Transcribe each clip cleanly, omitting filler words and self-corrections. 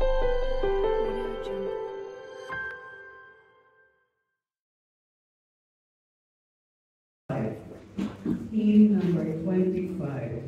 Number 25. Number 25.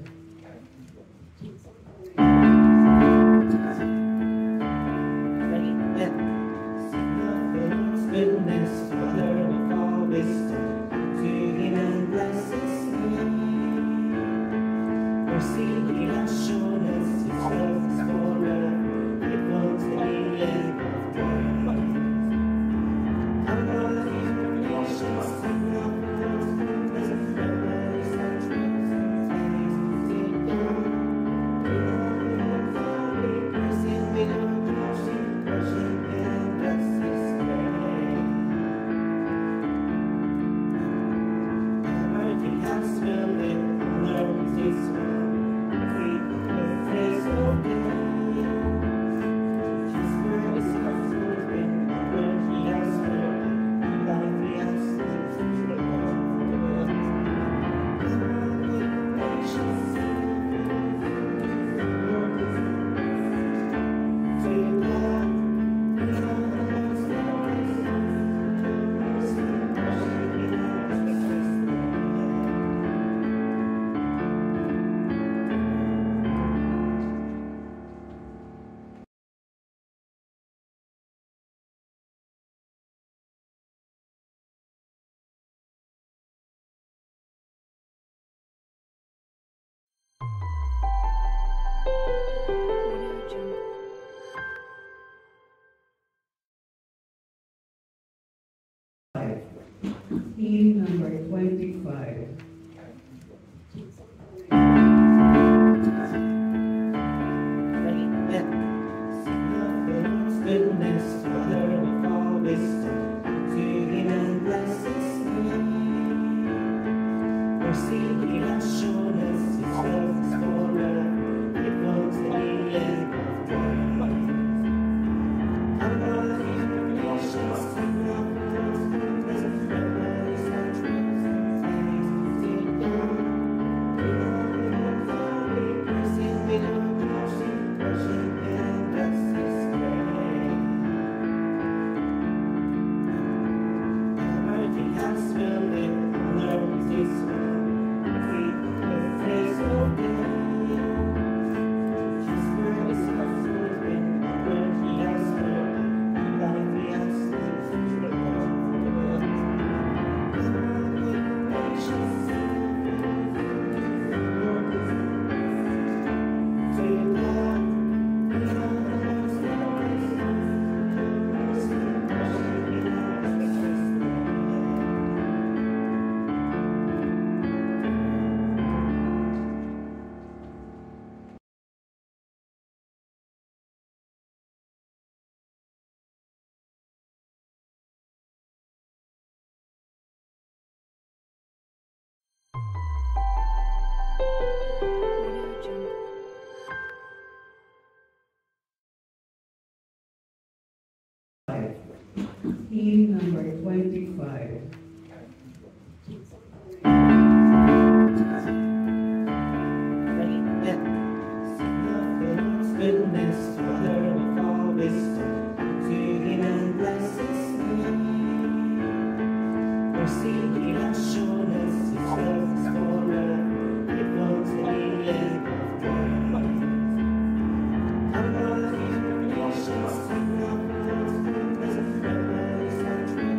Goodness, Father of all wisdom, to Him and bless His name. Mercy He has shown us, His love is forever. It won't be end of time. Number 25. Goodness, Father of all wisdom, to Him and bless His name. Mercy He has shown us, His love is forever. It won't be end of time. Our nation's enough. Thank you.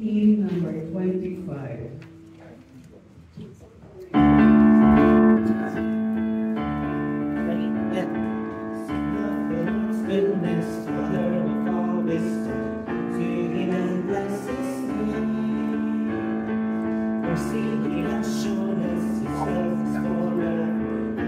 Team number 25. Team number 25.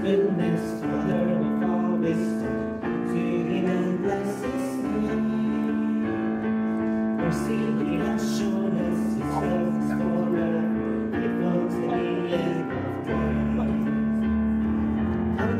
Goodness, Father of all wisdom, to Him and bless His name. Mercy He has shown us, His love is forever. It flows the end of time. Our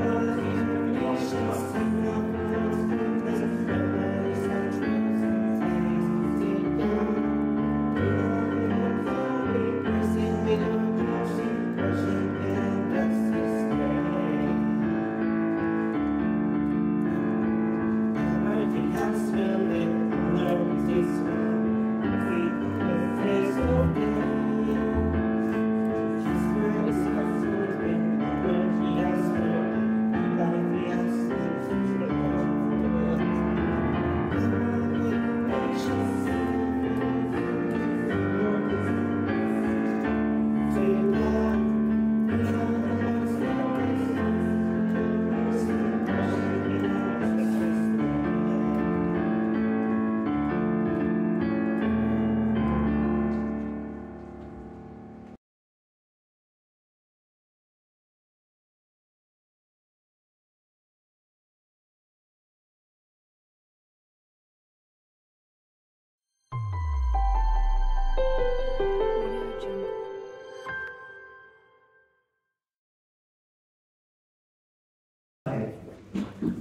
nations and love flows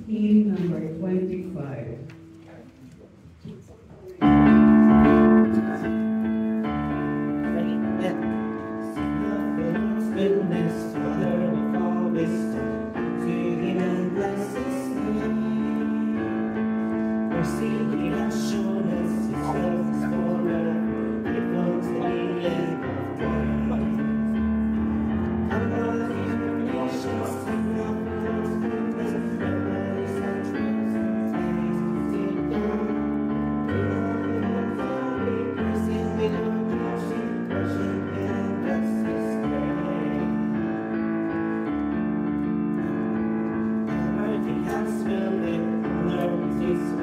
Team number 25. Goodness, Father of all wisdom, to Him and bless His name. Mercy He has shown us, His love is forever. It flows the end of time. Our nations and love flows